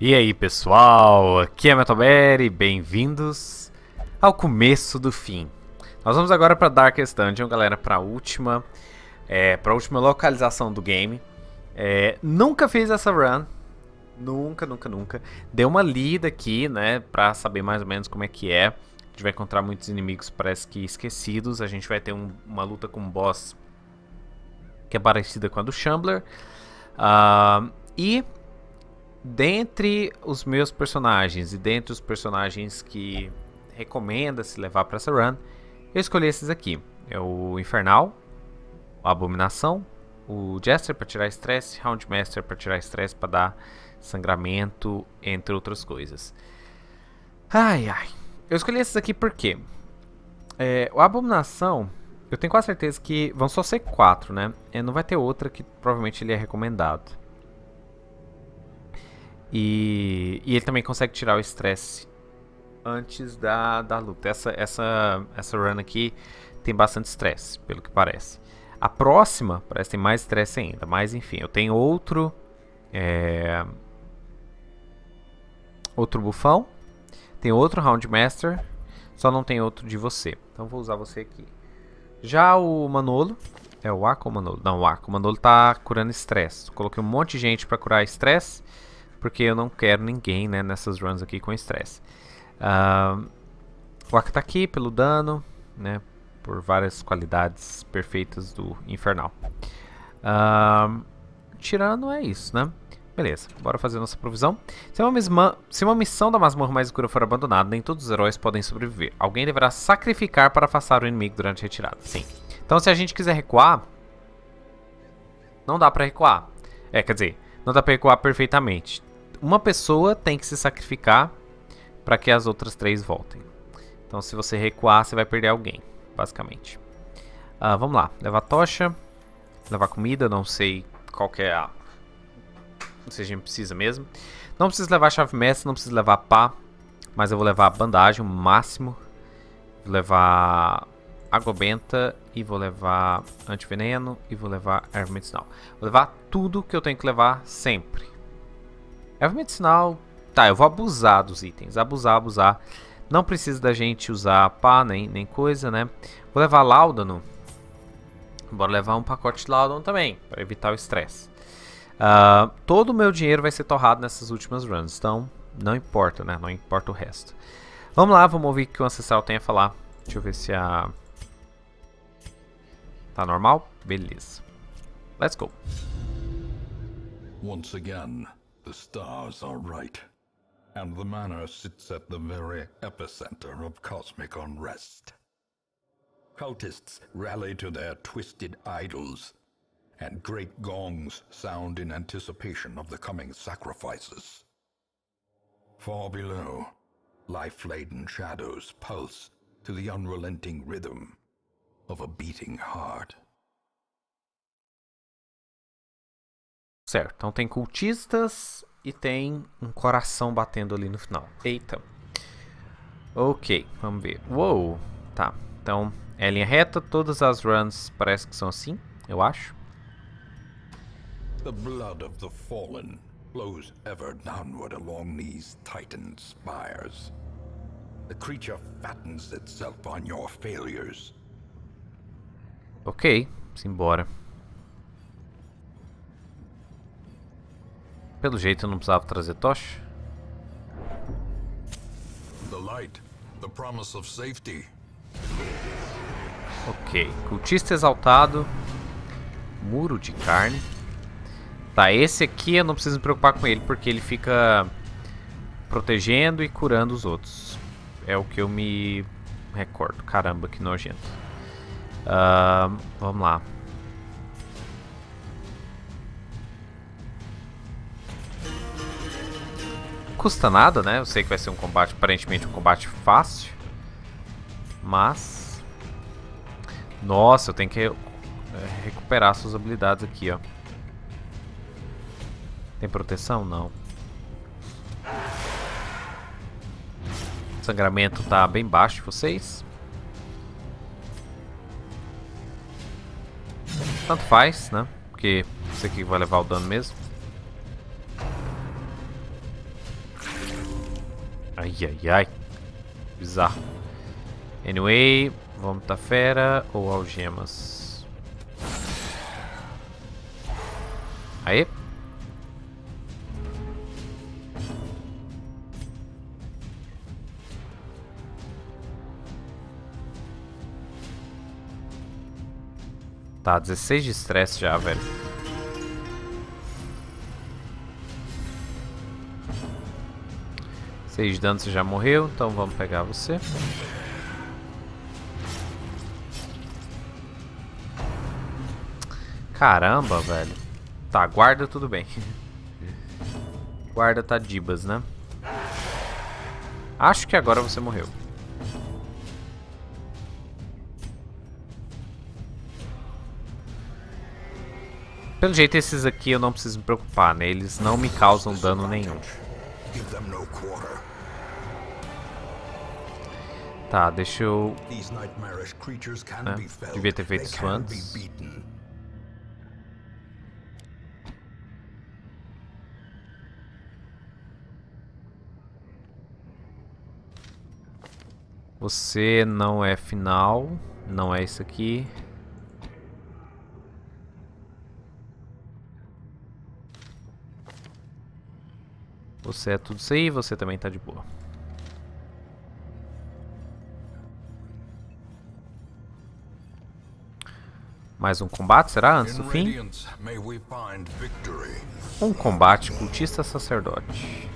E aí pessoal, aqui é MetalBear e bem-vindos ao começo do fim. Nós vamos agora para Darkest Dungeon, galera, para a última, localização do game. Nunca fiz essa run, nunca. Dei uma lida aqui, né, para saber mais ou menos como é que é. A gente vai encontrar muitos inimigos, parece que esquecidos. A gente vai ter uma luta com um boss que é parecida com a do Shambler. E dentre os meus personagens e dentre os personagens que recomenda se levar para essa run, eu escolhi esses aqui: é o Infernal, a Abominação, o Jester para tirar estresse, Houndmaster para tirar estresse, para dar sangramento, entre outras coisas. Eu escolhi esses aqui porque a Abominação, eu tenho quase certeza que vão só ser 4, né? Não vai ter outra que provavelmente ele é recomendado. E ele também consegue tirar o estresse antes da luta. Essa run aqui tem bastante estresse, pelo que parece. A próxima parece que tem mais estresse ainda, mas enfim, eu tenho outro bufão, tem outro Houndmaster, só não tem outro de você. Então vou usar você aqui. Já o Manolo, é o Akko ou Manolo? Não, o Akko. O Manolo tá curando estresse. Coloquei um monte de gente para curar estresse, porque eu não quero ninguém, né, nessas runs aqui com estresse. O Akita tá aqui pelo dano, né, por várias qualidades perfeitas do Infernal. Tirando é isso, né? Beleza, bora fazer nossa provisão. Se uma missão da masmorra mais escura for abandonada, nem todos os heróis podem sobreviver. Alguém deverá sacrificar para afastar o inimigo durante a retirada. Sim. Então se a gente quiser recuar, não dá pra recuar. Quer dizer, não dá pra recuar perfeitamente. Uma pessoa tem que se sacrificar para que as outras 3 voltem. Então se você recuar, você vai perder alguém, basicamente. Vamos lá, levar tocha, levar comida, não sei qual que é a... Não sei se a gente precisa mesmo. Não preciso levar chave mestra, não preciso levar pá, mas eu vou levar bandagem, o máximo. Vou levar água benta e vou levar antiveneno e vou levar erva medicinal. Vou levar tudo que eu tenho que levar sempre. Erva medicinal, tá, eu vou abusar dos itens, abusar. Não precisa da gente usar pá, nem coisa, né? Vou levar láudano. Bora levar um pacote de láudano também, para evitar o estresse. Todo o meu dinheiro vai ser torrado nessas últimas runs, então não importa, né? Não importa o resto. Vamos lá, vamos ouvir o que o ancestral tem a falar. Deixa eu ver se a... Tá normal? Beleza. Let's go. Once again, the stars are right, and the manor sits at the very epicenter of cosmic unrest. Cultists rally to their twisted idols, and great gongs sound in anticipation of the coming sacrifices. Far below, life-laden shadows pulse to the unrelenting rhythm of a beating heart. Certo, então tem cultistas e tem um coração batendo ali no final. Eita. Ok, vamos ver. Uou, tá. Então, é linha reta, todas as runs parece que são assim, eu acho. The blood of the fallen flows ever downward along these titan spires. The creature fattens itself on your failures. Ok, simbora. Pelo jeito eu não precisava trazer tocha. The light, the promise of safety. Ok, cultista exaltado, muro de carne. Tá, esse aqui eu não preciso me preocupar com ele, porque ele fica protegendo e curando os outros. É o que eu me recordo. Caramba, que nojento. Vamos lá. Custa nada, né? Eu sei que vai ser um combate, aparentemente um combate fácil. Mas... Nossa, eu tenho que recuperar suas habilidades aqui, ó. Tem proteção? Não. O sangramento tá bem baixo de vocês. Tanto faz, né? Porque isso aqui vai levar o dano mesmo. Ai, ai, ai. Bizarro. Anyway, vamos tá fera ou algemas? Aê. Tá, 16 de estresse já, velho. Seis de dano, você já morreu, então vamos pegar você. Caramba, velho. Tá, guarda tudo bem. Guarda tá dibas, né? Acho que agora você morreu. Pelo jeito, esses aqui eu não preciso me preocupar, né? Eles não me causam dano nenhum. Tá, deixa eu... É, devia ter feito isso antes. Você não é final. Não é isso aqui. Você é tudo isso aí, você também tá de boa. Mais um combate, será? Antes do fim? Um combate cultista-sacerdote.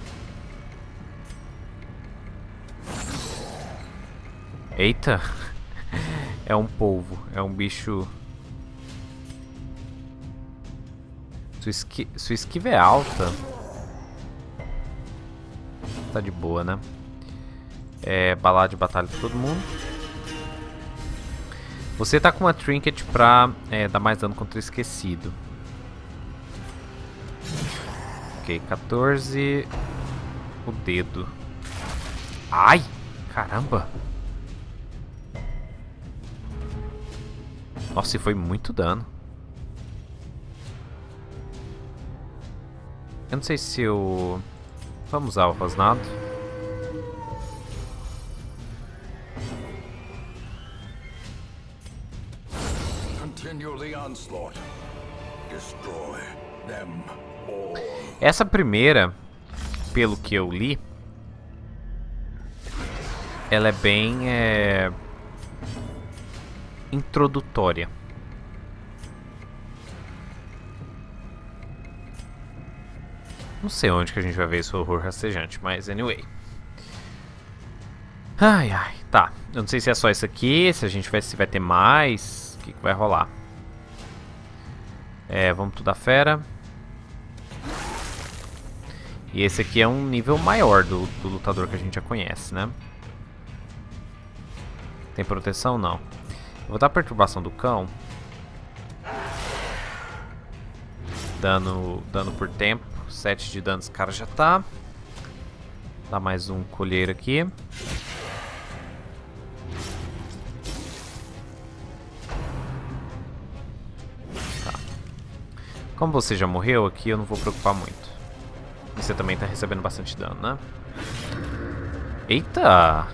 Eita! É um polvo, é um bicho... Sua esquiva é alta. Tá de boa, né? É balada de batalha pra todo mundo. Você tá com uma trinket pra dar mais dano contra esquecido. Ok, 14. O dedo. Ai! Caramba! Nossa, e foi muito dano. Eu não sei se eu... Vamos usar o rosnado. Essa primeira, pelo que eu li, ela é bem introdutória. Não sei onde que a gente vai ver esse horror rastejante, mas anyway. Ai, ai, tá. Eu não sei se é só isso aqui, se a gente vai, se vai ter mais, o que, que vai rolar. É, vamos pro da fera. E esse aqui é um nível maior do lutador que a gente já conhece, né? Tem proteção? Não. Eu vou dar perturbação do cão. Dano por tempo. 7 de dano, esse cara já tá. Dá mais um colheiro aqui. Tá. Como você já morreu aqui, eu não vou preocupar muito. Você também tá recebendo bastante dano, né? Eita!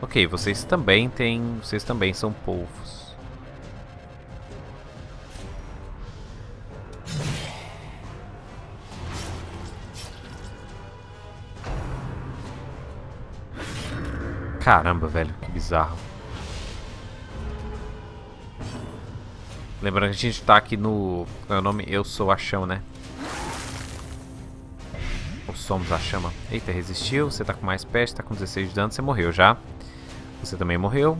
Ok, vocês também têm... Vocês também são polvos. Caramba, velho, que bizarro. Lembrando que a gente tá aqui no... Meu nome, eu sou a chama, né? Ou somos a chama. Eita, resistiu. Você tá com mais peste, tá com 16 de dano. Você morreu já. Você também morreu.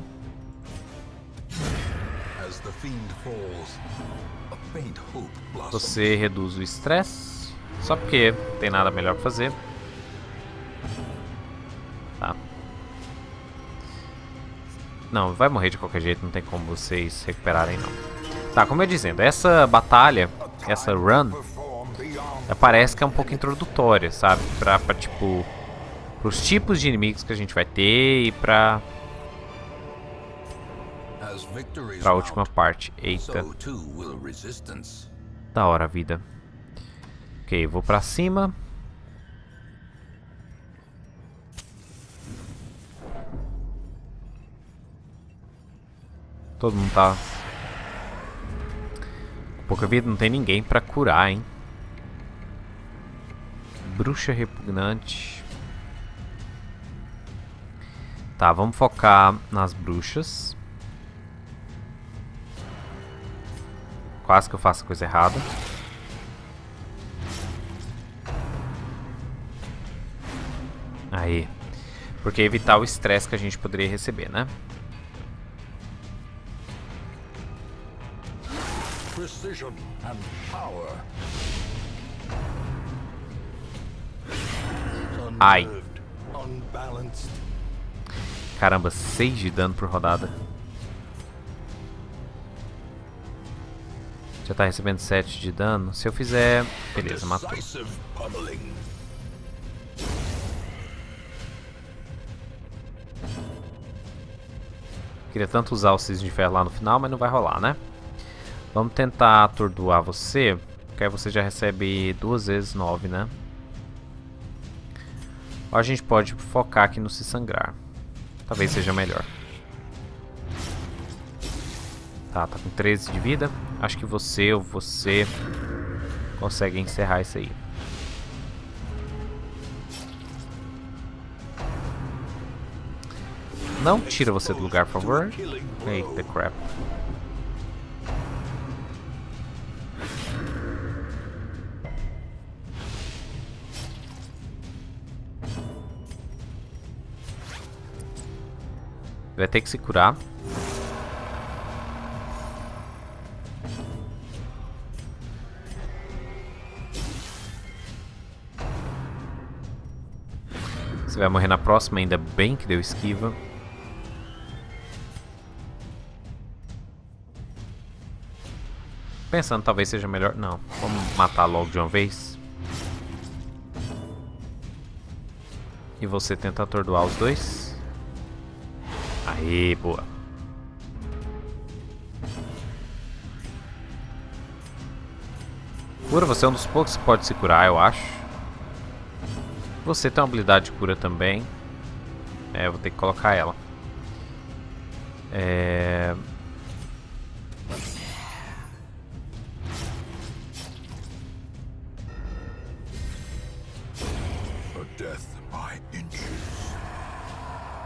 Você reduz o estresse. Só porque não tem nada melhor pra fazer. Tá. Não, vai morrer de qualquer jeito, não tem como vocês recuperarem, não. Tá, como eu ia dizendo, essa batalha, essa run, parece que é um pouco introdutória, sabe? Pra tipo, pros tipos de inimigos que a gente vai ter e pra última parte. Eita. Da hora, vida. Ok, vou pra cima. Todo mundo tá com pouca vida, não tem ninguém pra curar, hein? Bruxa repugnante. Tá, vamos focar nas bruxas. Quase que eu faço coisa errada. Aí. Porque evitar o estresse que a gente poderia receber, né? Precision and power. Ai. Caramba, 6 de dano por rodada. Já tá recebendo 7 de dano. Se eu fizer... Beleza, matou. Queria tanto usar o Cisne de Ferro lá no final, mas não vai rolar, né? Vamos tentar atordoar você. Porque aí você já recebe 2 vezes 9, né? Ou a gente pode focar aqui no se sangrar. Talvez seja melhor. Tá com 13 de vida. Acho que você ou você consegue encerrar isso aí. Não tira você do lugar, por favor. Eita crap. Vai ter que se curar. Você vai morrer na próxima, ainda bem que deu esquiva. Pensando, talvez seja melhor... Não, vamos matar logo de uma vez. E você tenta atordoar os dois. Aê, boa. Cura, você é um dos poucos que pode se curar, eu acho. Você tem uma habilidade de cura também. É, eu vou ter que colocar ela. É...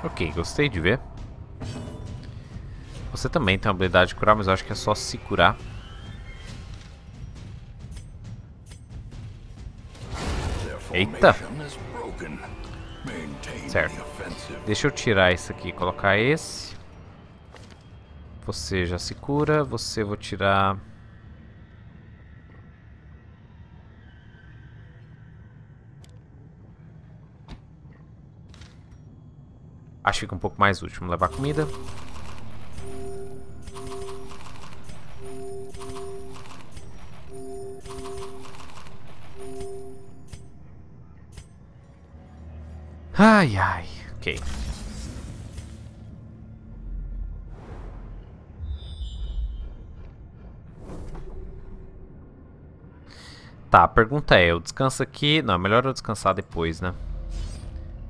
Ok, gostei de ver. Você também tem a habilidade de curar, mas eu acho que é só se curar. Eita! Certo. Deixa eu tirar isso aqui e colocar esse. Você já se cura. Você vou tirar... Acho que fica um pouco mais útil. Vamos levar comida. Ai, ai, ok. Tá, a pergunta é, eu descanso aqui? Não, é melhor eu descansar depois, né?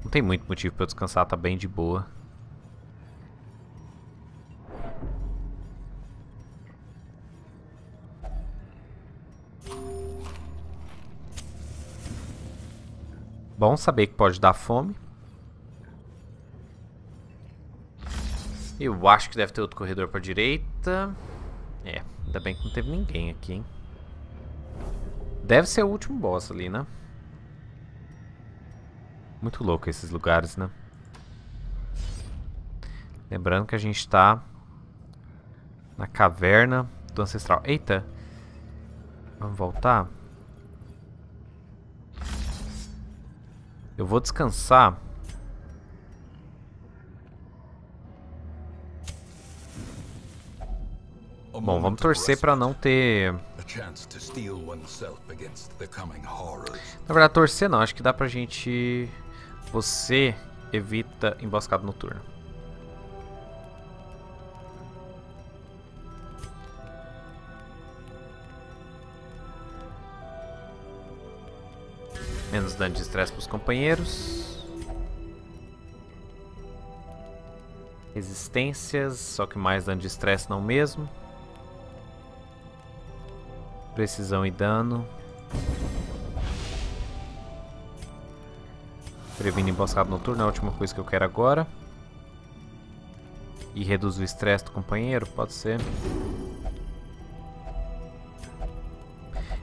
Não tem muito motivo pra eu descansar, tá bem de boa. Bom saber que pode dar fome. Eu acho que deve ter outro corredor pra direita. É, ainda bem que não teve ninguém aqui, hein. Deve ser o último boss ali, né? Muito louco esses lugares, né? Lembrando que a gente tá na caverna do ancestral. Eita! Vamos voltar? Eu vou descansar. Bom, vamos torcer pra não ter... Na verdade, torcer não. Acho que dá pra gente... Você evita emboscada noturna. Menos dano de estresse para os companheiros. resistências, só que mais dano de estresse não mesmo. Precisão e dano. Previne emboscada noturna, é a última coisa que eu quero agora. E reduz o estresse do companheiro, pode ser.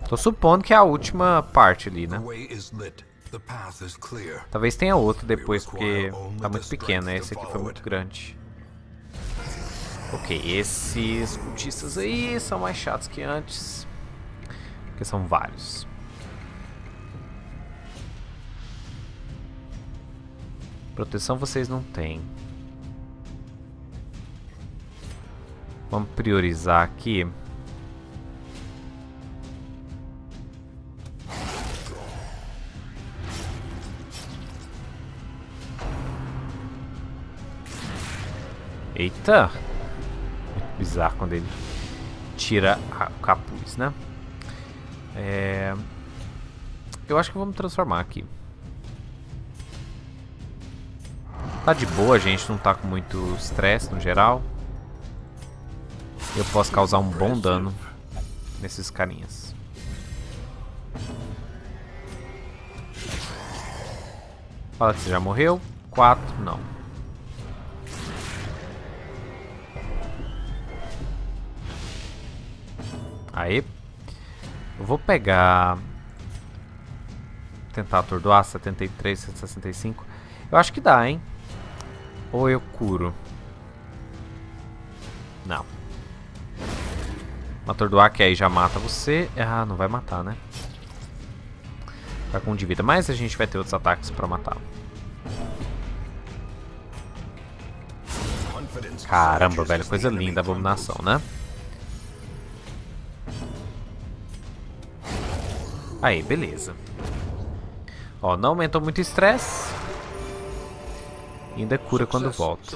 Tô supondo que é a última parte ali, né? Talvez tenha outra depois, porque tá muito pequeno, né? Esse aqui foi muito grande. Ok, esses cultistas aí são mais chatos que antes, porque são vários. Proteção vocês não têm. Vamos priorizar aqui. Eita! É bizarro quando ele tira o capuz, né? Eu acho que vamos transformar aqui. Tá de boa, gente, não tá com muito estresse no geral. Eu posso causar um bom dano nesses carinhas. Fala que você já morreu. 4, não. Aí, eu vou pegar, tentar atordoar, 73, 165, eu acho que dá, hein? Ou eu curo? Não. Atordoar que aí já mata você, ah, não vai matar, né? Tá com um de vida, mas a gente vai ter outros ataques pra matar. Caramba, velho, coisa linda a abominação, né? Aí, beleza. Ó, não aumentou muito o estresse. Ainda cura quando volta.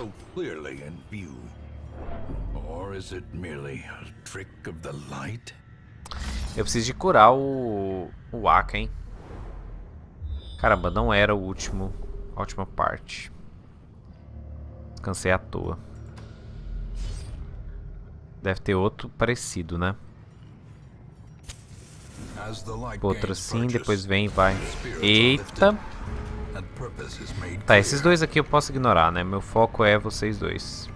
Eu preciso de curar o Aka, hein? Caramba, não era a última parte. Descansei à toa. Deve ter outro parecido, né? Outro sim, depois vem e vai. Eita. Tá, esses dois aqui eu posso ignorar, né? Meu foco é vocês dois.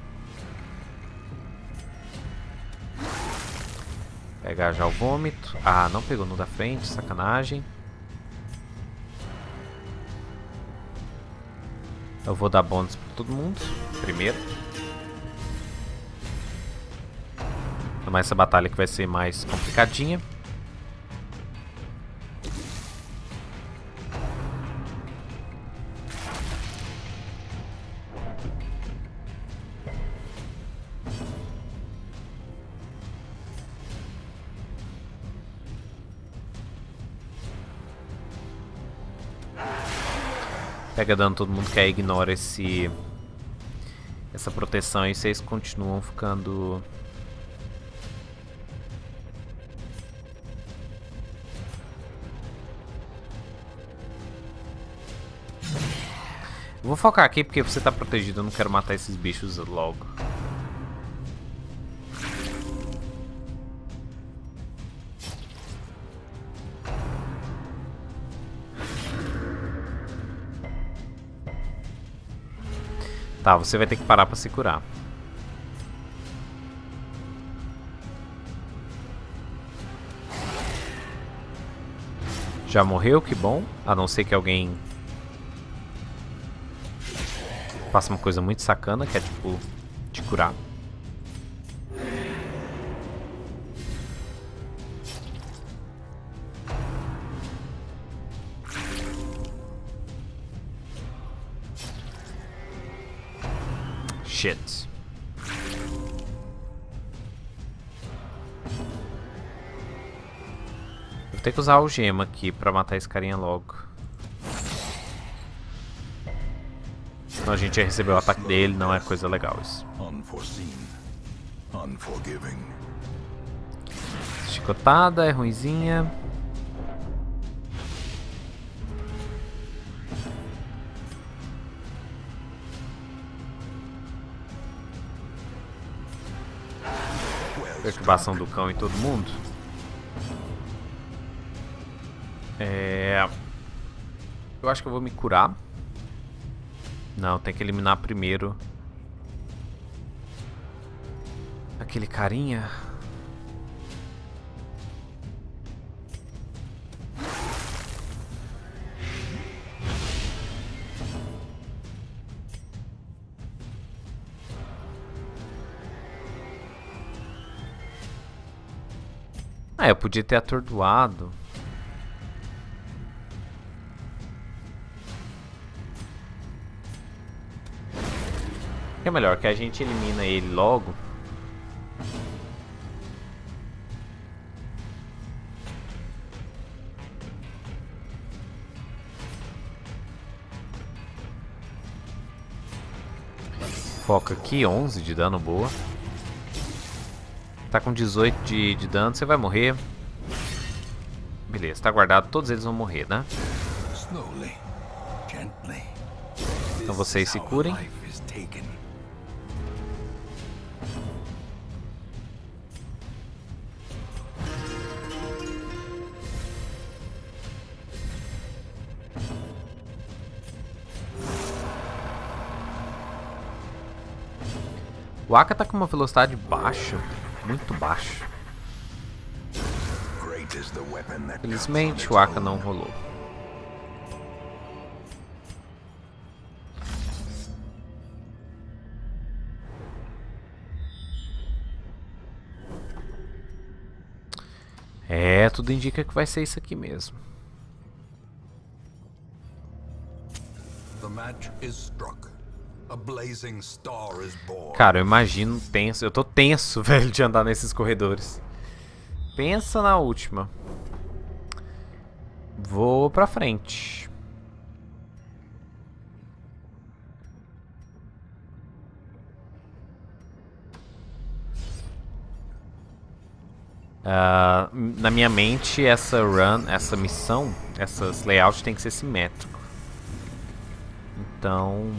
Pegar já o vômito. Ah, não pegou no da frente, sacanagem. Eu vou dar bônus pra todo mundo primeiro. Tomar essa batalha que vai ser mais complicadinha. Pega dano todo mundo que aí ignora essa proteção e vocês continuam ficando . Eu vou focar aqui porque você tá protegido, eu não quero matar esses bichos logo. Tá, você vai ter que parar pra se curar. Já morreu, que bom. A não ser que alguém faça uma coisa muito sacana, que é tipo, te curar. Shit. Vou ter que usar a algema aqui pra matar esse carinha logo. Senão a gente ia receber o ataque dele, não é coisa legal isso. Chicotada, é ruinzinha. perturbação do cão em todo mundo. Eu acho que eu vou me curar. Não, tem que eliminar primeiro aquele carinha. Ah, eu podia ter atordoado. É melhor que a gente elimina ele logo. Foca aqui, 11 de dano, boa. Tá com 18 de dano, você vai morrer. Beleza, tá guardado, todos eles vão morrer, né? Então vocês se curem. O Aka tá com uma velocidade baixa. Muito baixo. Felizmente o Aka não rolou. É, tudo indica que vai ser isso aqui mesmo. Cara, eu imagino tenso. Eu tô tenso, velho, de andar nesses corredores. Pensa na última. Vou pra frente. Na minha mente, essa run, essa missão, essas layouts tem que ser simétrico. Então...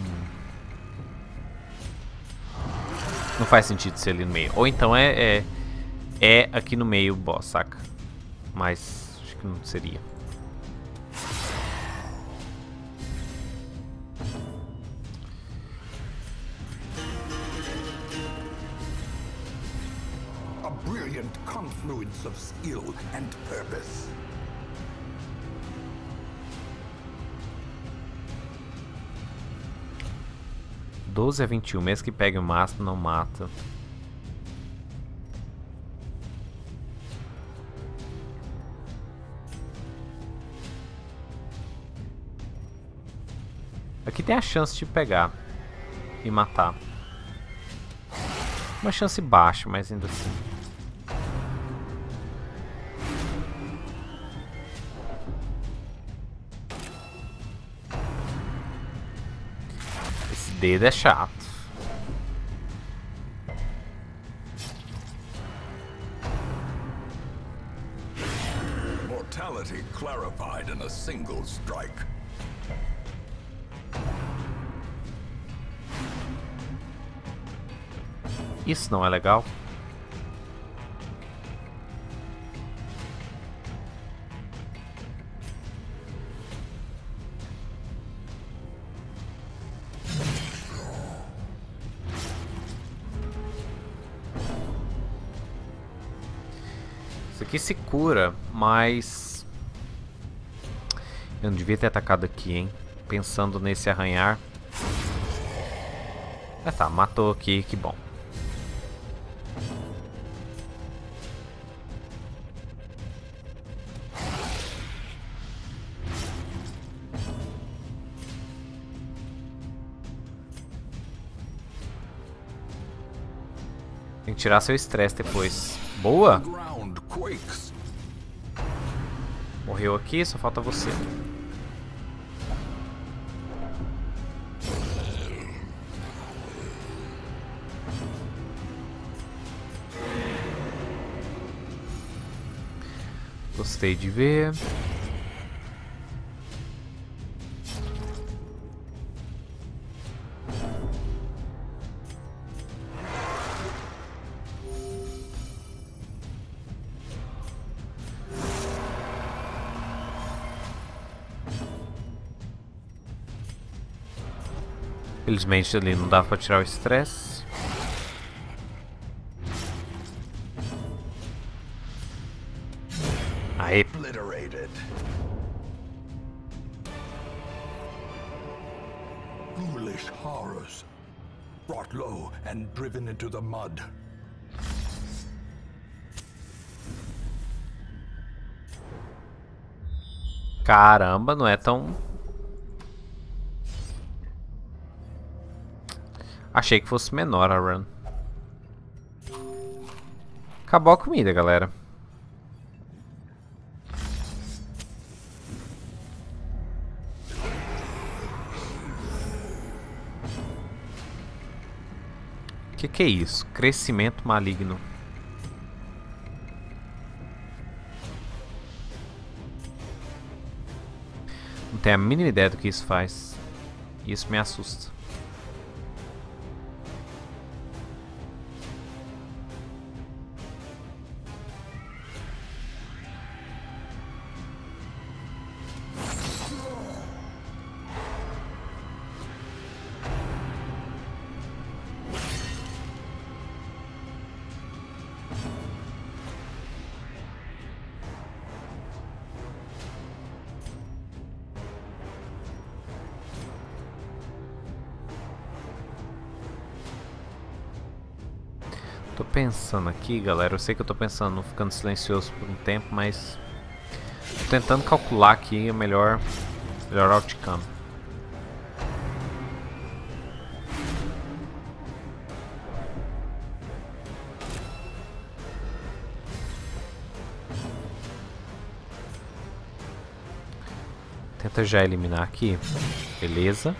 não faz sentido ser ali no meio. Ou então é aqui no meio o boss, saca? Mas acho que não seria. A brilliant confluence of skill and purpose. De 12 a 21, mesmo que pegue o máximo, não mata. Aqui tem a chance de pegar e matar. Uma chance baixa, mas ainda assim. É chato. Mortality clarified in a single strike. Isso não é legal. Aqui se cura, mas eu não devia ter atacado aqui, hein? Pensando nesse arranhar. Ah tá, matou aqui, que bom. Tem que tirar seu estresse depois. Boa! Morreu aqui, só falta você. Gostei de ver. Felizmente ali não dá pra tirar o estresse. Aí. Foolish horrors brought low and driven into the mud. Caramba, não é tão... Achei que fosse menor a run. Acabou a comida, galera. Que é isso? Crescimento maligno. Não tenho a mínima ideia do que isso faz. E isso me assusta. Tô pensando aqui, galera, eu sei que eu tô pensando, ficando silencioso por um tempo, mas tô tentando calcular aqui o melhor outcome. Tenta já eliminar aqui, beleza.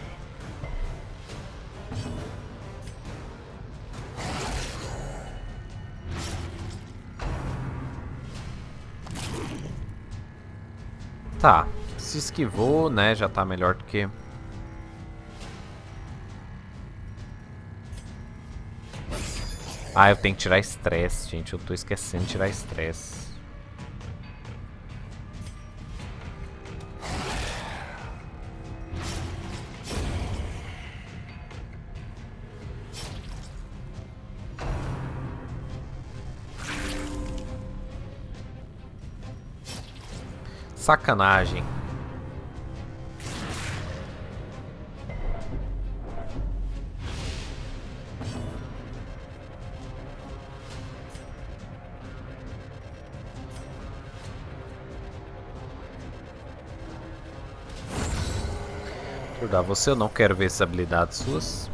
Tá, se esquivou, né, já tá melhor do que... Ah, eu tenho que tirar estresse, gente, eu tô esquecendo de tirar estresse. Sacanagem. Acordar você, eu não quero ver essas habilidades suas.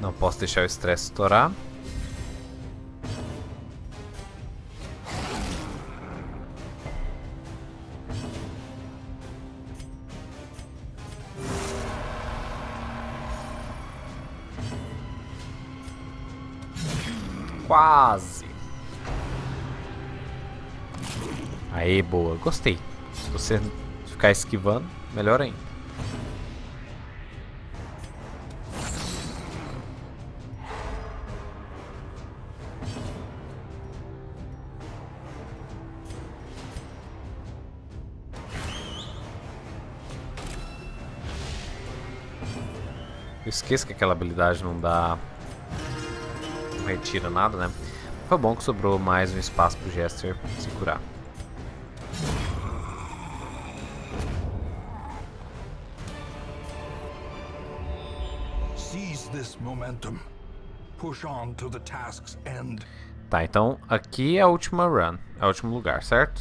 Não posso deixar o estresse estourar. Quase. Aí, boa. Gostei. Se você ficar esquivando, melhor ainda. Eu esqueço que aquela habilidade não dá... Não retira nada, né? Foi bom que sobrou mais um espaço pro Jester se curar. Tá, então aqui é a última run. É o último lugar, certo?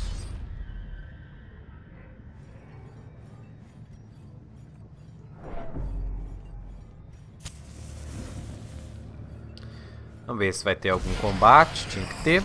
Vamos ver se vai ter algum combate, tinha que ter.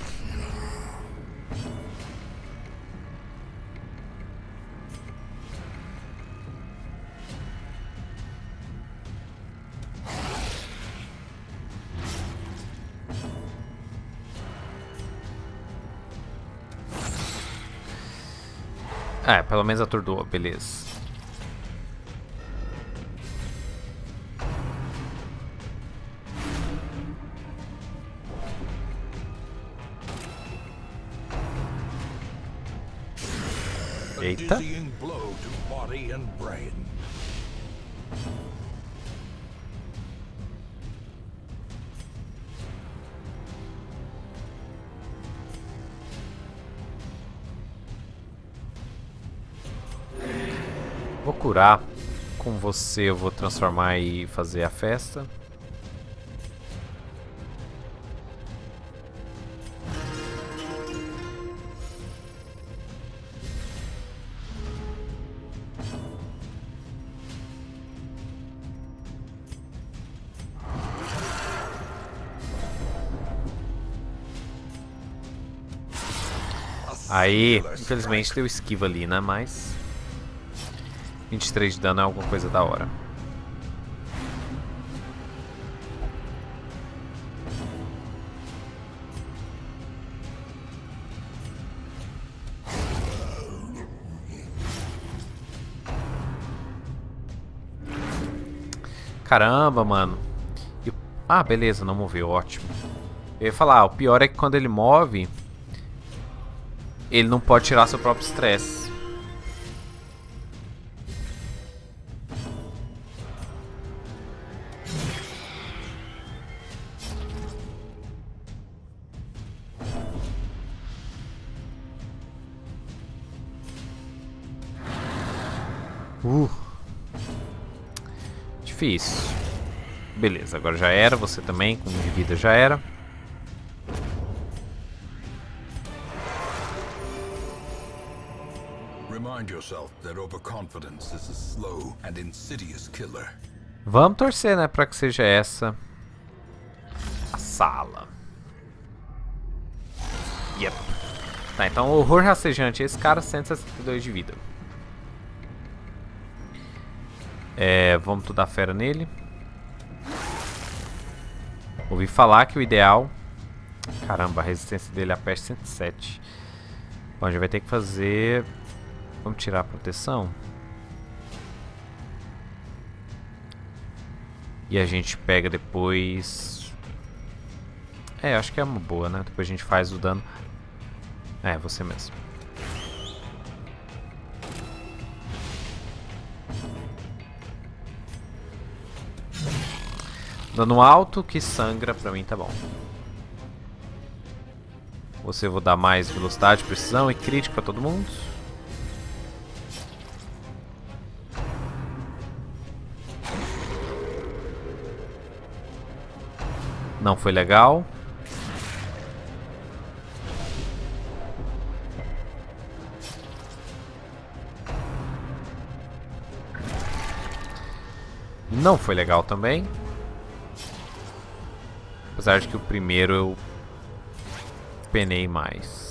É, pelo menos atordoou, beleza. Eita. Vou curar. Com você eu vou transformar e fazer a festa. Aí, infelizmente deu esquiva ali, né? Mas 23 de dano é alguma coisa da hora. Caramba, mano. Ah, beleza, não moveu, ótimo. Eu ia falar, o pior é que quando ele move, ele não pode tirar seu próprio estresse. Difícil. Beleza, agora já era. Você também, com um de vida já era. Vamos torcer, né, para que seja essa a sala. Yep. Tá, então horror rastejante, esse cara 162 de vida. É, vamos tudo a fera nele. Ouvi falar que o ideal... Caramba, a resistência dele é a peste 107. Bom, a gente vai ter que fazer... Vamos tirar a proteção. E a gente pega depois... É, acho que é uma boa, né? Depois a gente faz o dano. É, você mesmo. Dano alto que sangra, pra mim tá bom. Você vou dar mais velocidade, precisão e crítico pra todo mundo. Não foi legal. Não foi legal também. Apesar de que o primeiro eu penei mais.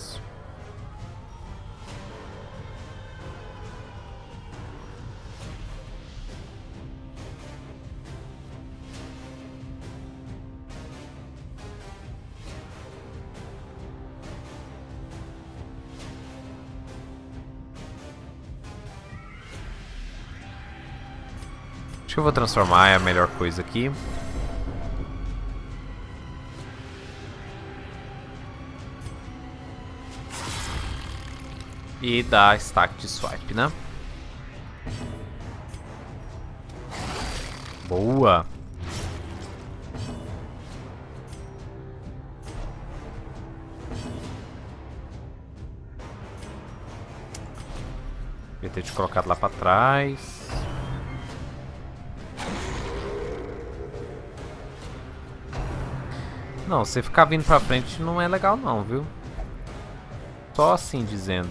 Acho que eu vou transformar, é a melhor coisa aqui. E dá stack de swipe, né? Boa! Vou ter te colocado lá pra trás. Não, você ficar vindo pra frente não é legal não, viu? Só assim dizendo.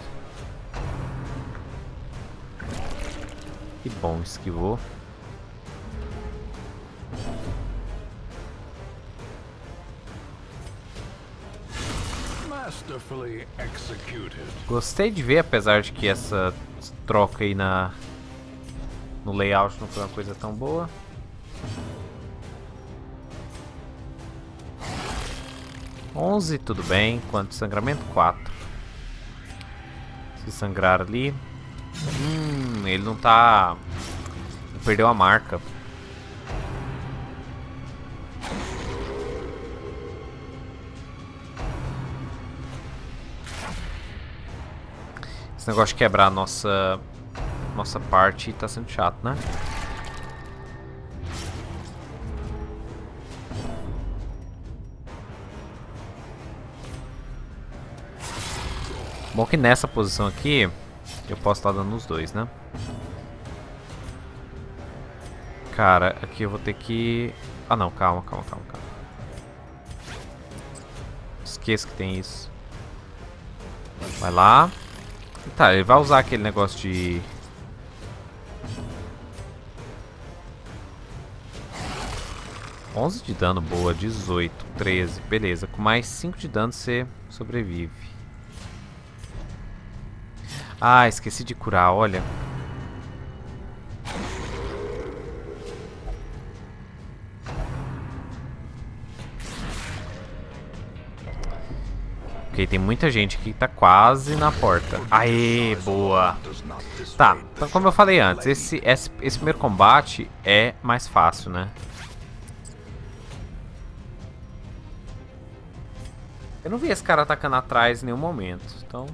Que bom, esquivou. Gostei de ver, apesar de que essa troca aí no layout não foi uma coisa tão boa. Onze, tudo bem. Quanto sangramento? 4. Se sangrar ali... ele não tá... Não perdeu a marca. Esse negócio de quebrar a nossa parte tá sendo chato, né? Bom que nessa posição aqui eu posso estar dando nos dois, né? Cara, aqui eu vou ter que... Ah não, calma. Esqueço que tem isso. Vai lá. E tá, ele vai usar aquele negócio de... R$11 de dano, boa. 18, 13, beleza. Com mais 5 de dano você sobrevive. Ah, esqueci de curar, olha. Ok, tem muita gente aqui que tá quase na porta. Aê, boa. Tá, então como eu falei antes, esse primeiro combate é mais fácil, né? Eu não vi esse cara atacando atrás em nenhum momento, então...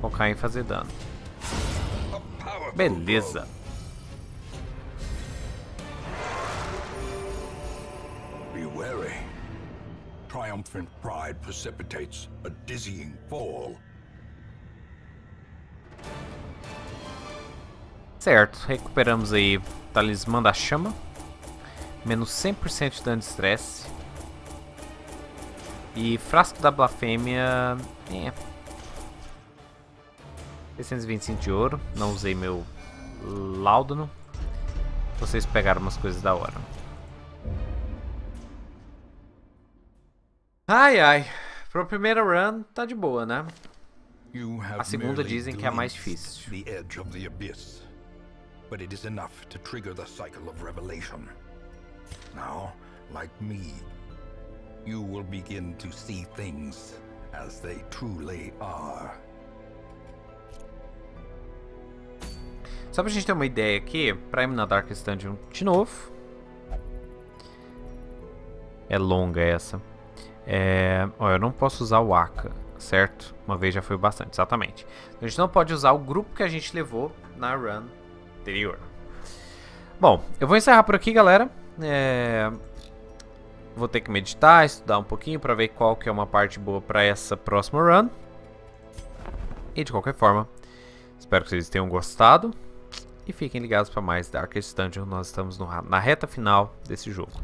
focar em fazer dano. Beleza. Be wary. Triumphant pride precipitates a dizzying fall. Certo, recuperamos aí talismã da chama. Menos 100% de dano de estresse. E frasco da blasfêmia. 625 de ouro, não usei meu Laudano. Vocês pegaram umas coisas da hora. Ai ai, para a primeira run tá de boa, né? A segunda dizem que é a mais difícil. But it is enough to trigger the cycle of revelation. Now, like me, you will begin to see things as they truly are. Só pra gente ter uma ideia aqui, pra ir na Darkest Dungeon de novo. É longa essa. Ó, eu não posso usar o Aka, certo? Uma vez já foi bastante, exatamente. A gente não pode usar o grupo que a gente levou na run anterior. Bom, eu vou encerrar por aqui, galera. Vou ter que meditar, estudar um pouquinho pra ver qual que é uma parte boa pra essa próxima run. E de qualquer forma, espero que vocês tenham gostado. E fiquem ligados para mais Darkest Dungeon, nós estamos na reta final desse jogo.